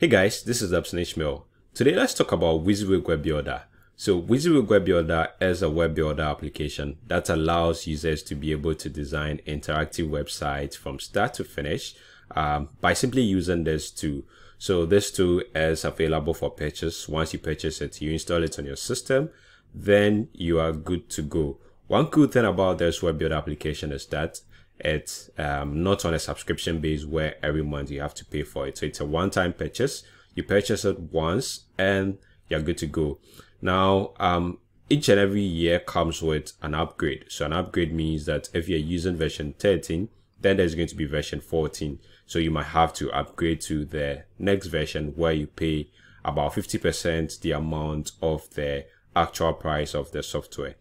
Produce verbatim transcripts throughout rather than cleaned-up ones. Hey guys, this is Dapson Ishmael. Today let's talk about WYSIWYG Web Builder. So WYSIWYG Web Builder is a web builder application that allows users to be able to design interactive websites from start to finish um, by simply using this tool. So this tool is available for purchase. Once you purchase it, you install it on your system, then you are good to go. One cool thing about this web builder application is that it's um, not on a subscription base where every month you have to pay for it. So it's a one-time purchase. You purchase it once and you're good to go. Now, um, each and every year comes with an upgrade. So an upgrade means that if you're using version thirteen, then there's going to be version fourteen. So you might have to upgrade to the next version where you pay about fifty percent the amount of the actual price of the software.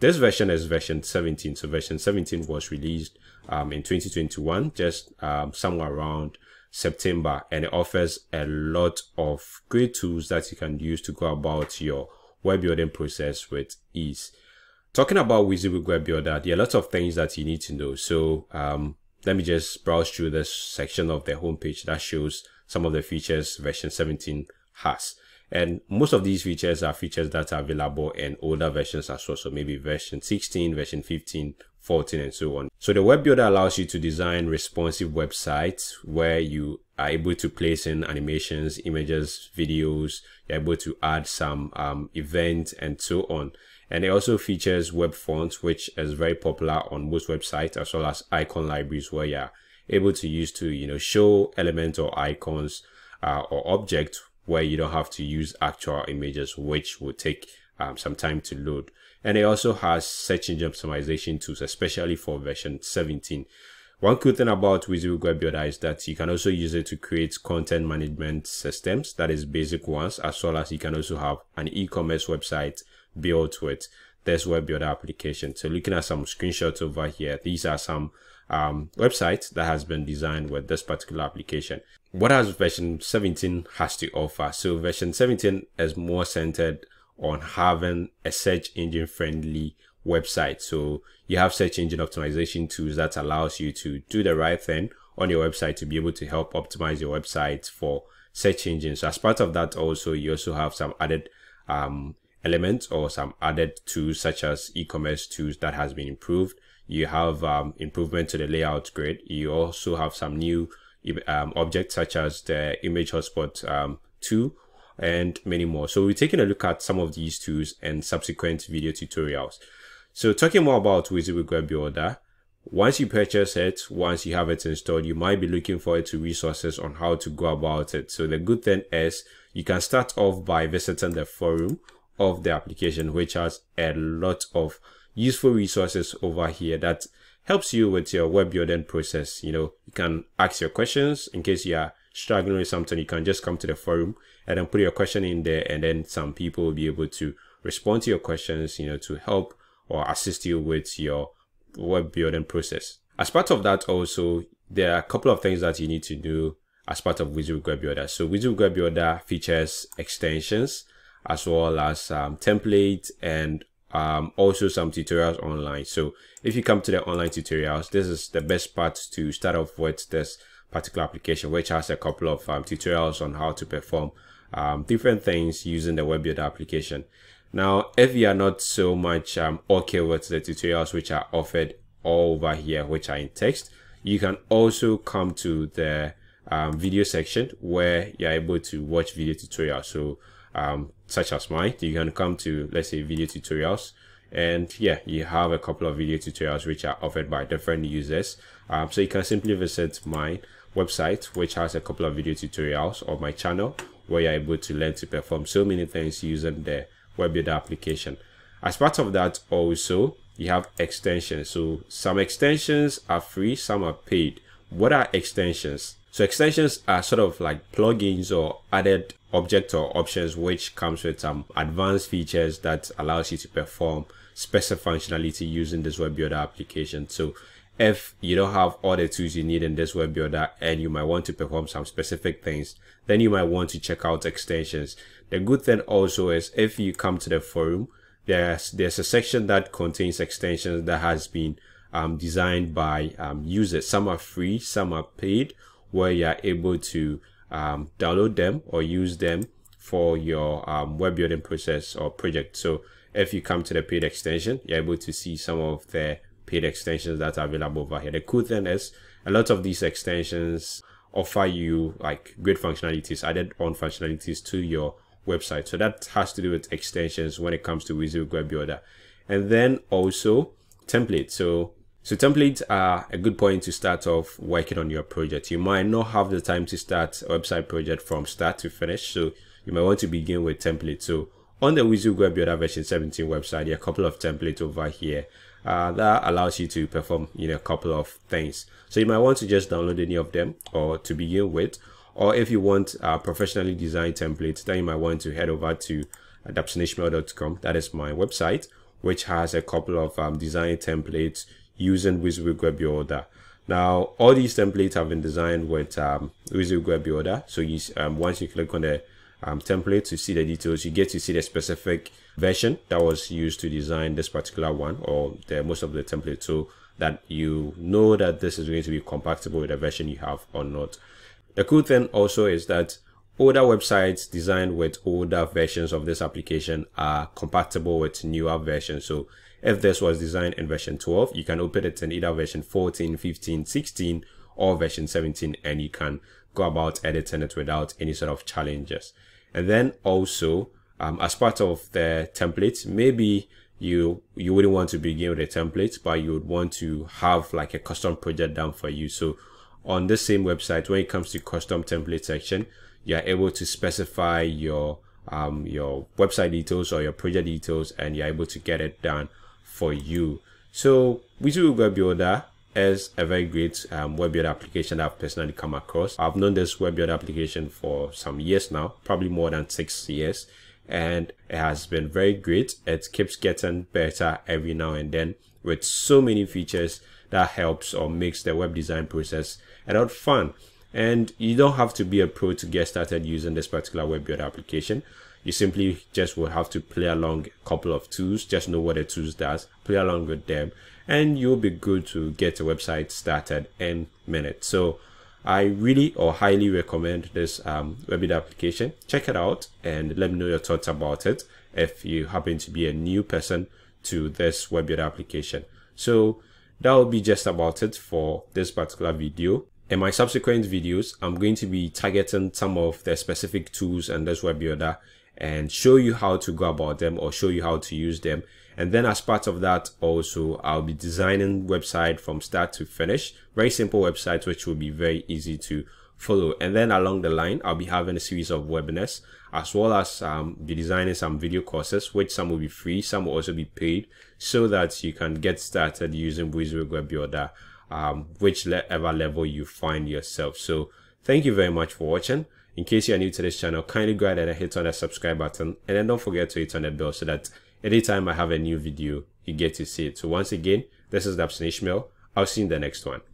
This version is version seventeen. So version seventeen was released um, in twenty twenty-one, just um, somewhere around September, and it offers a lot of great tools that you can use to go about your web building process with ease. Talking about WYSIWYG Web Builder, there are lots of things that you need to know. So um, let me just browse through this section of the homepage that shows some of the features version seventeen has. And most of these features are features that are available in older versions as well. So maybe version sixteen, version fifteen, fourteen, and so on. So the web builder allows you to design responsive websites where you are able to place in animations, images, videos. You're able to add some um, events and so on. And it also features web fonts, which is very popular on most websites, as well as icon libraries where you're able to use to, you know, show elements or icons uh, or objects where you don't have to use actual images, which will take um, some time to load. And it also has search engine optimization tools, especially for version seventeen. One cool thing about WYSIWYG Web Builder is that you can also use it to create content management systems, that is basic ones, as well as you can also have an e-commerce website built with this web builder application. So looking at some screenshots over here, these are some um, websites that has been designed with this particular application. What has version seventeen has to offer? So version seventeen is more centered on having a search engine friendly website. So you have search engine optimization tools that allows you to do the right thing on your website to be able to help optimize your website for search engines. So as part of that also, you also have some added um, elements or some added tools such as e-commerce tools that has been improved. You have um, improvement to the layout grid. You also have some new Um, objects such as the image hotspot um, tool and many more. So we're taking a look at some of these tools and subsequent video tutorials. So talking more about WYSIWYG Web Builder, once you purchase it, once you have it installed, you might be looking forward to resources on how to go about it. So the good thing is you can start off by visiting the forum of the application, which has a lot of useful resources over here that helps you with your web building process. You know, you can ask your questions. In case you are struggling with something, you can just come to the forum and then put your question in there, and then some people will be able to respond to your questions, you know, to help or assist you with your web building process. As part of that also, there are a couple of things that you need to do as part of WYSIWYG Web Builder. So WYSIWYG Web Builder features extensions as well as um, templates and Um, also some tutorials online. So if you come to the online tutorials, this is the best part to start off with this particular application, which has a couple of um, tutorials on how to perform um, different things using the web builder application. Now, if you are not so much um, okay with the tutorials which are offered all over here, which are in text, you can also come to the um, video section where you're able to watch video tutorials. So Um, such as mine, you can come to, let's say, video tutorials, and yeah, you have a couple of video tutorials which are offered by different users. Um, so you can simply visit my website, which has a couple of video tutorials, or my channel, where you're able to learn to perform so many things using the web builder application. As part of that also, you have extensions. So some extensions are free, some are paid. What are extensions? So extensions are sort of like plugins or added objects or options which comes with some advanced features that allows you to perform specific functionality using this web builder application. So if you don't have all the tools you need in this web builder and you might want to perform some specific things, then you might want to check out extensions. The good thing also is if you come to the forum, there's, there's a section that contains extensions that has been um, designed by um, users. Some are free, some are paid, where you're able to um, download them or use them for your um, web building process or project. So if you come to the paid extension, you're able to see some of the paid extensions that are available over here. The cool thing is a lot of these extensions offer you like great functionalities, added on functionalities to your website. So that has to do with extensions when it comes to WYSIWYG Web Builder. And then also templates. So So templates are a good point to start off working on your project. You might not have the time to start a website project from start to finish, so you might want to begin with templates. So on the WYSIWYG Web Builder version seventeen website, there are a couple of templates over here uh, that allows you to perform you know, a couple of things. So you might want to just download any of them or to begin with, or if you want uh, professionally designed templates, then you might want to head over to dapson ishmeal dot com. That is my website, which has a couple of um, design templates using WYSIWYG Web Builder. Now, all these templates have been designed with um, WYSIWYG Web Builder. So you, um, once you click on the um, template to see the details, you get to see the specific version that was used to design this particular one or the most of the templates, so that you know that this is going to be compatible with the version you have or not. The cool thing also is that older websites designed with older versions of this application are compatible with newer versions. So if this was designed in version twelve, you can open it in either version fourteen, fifteen, sixteen, or version seventeen, and you can go about editing it without any sort of challenges. And then also, um, as part of the templates, maybe you you wouldn't want to begin with a template, but you would want to have like a custom project done for you. So on this same website, when it comes to custom template section, you're able to specify your um your website details or your project details, and you're able to get it done for you. So WYSIWYG Web Builder is a very great um, web builder application that I've personally come across. I've known this web builder application for some years now, probably more than six years, and it has been very great. It keeps getting better every now and then with so many features that helps or makes the web design process a lot fun. And you don't have to be a pro to get started using this particular web builder application. You simply just will have to play along a couple of tools, just know what the tools does, play along with them, and you'll be good to get a website started in minutes. So I really or highly recommend this um, web builder application. Check it out and let me know your thoughts about it if you happen to be a new person to this web builder application. So that will be just about it for this particular video. In my subsequent videos, I'm going to be targeting some of the specific tools in this web builder and show you how to go about them or show you how to use them. And then as part of that also, I'll be designing website from start to finish, very simple websites which will be very easy to follow. And then along the line, I'll be having a series of webinars, as well as um, be designing some video courses, which some will be free, some will also be paid, so that you can get started using WYSIWYG Web Builder, Um, whichever level you find yourself. So thank you very much for watching. In case you are new to this channel, kindly go ahead and hit on that subscribe button, and then don't forget to hit on the bell so that anytime I have a new video, you get to see it. So once again, this is Dapson Ishmael. I'll see you in the next one.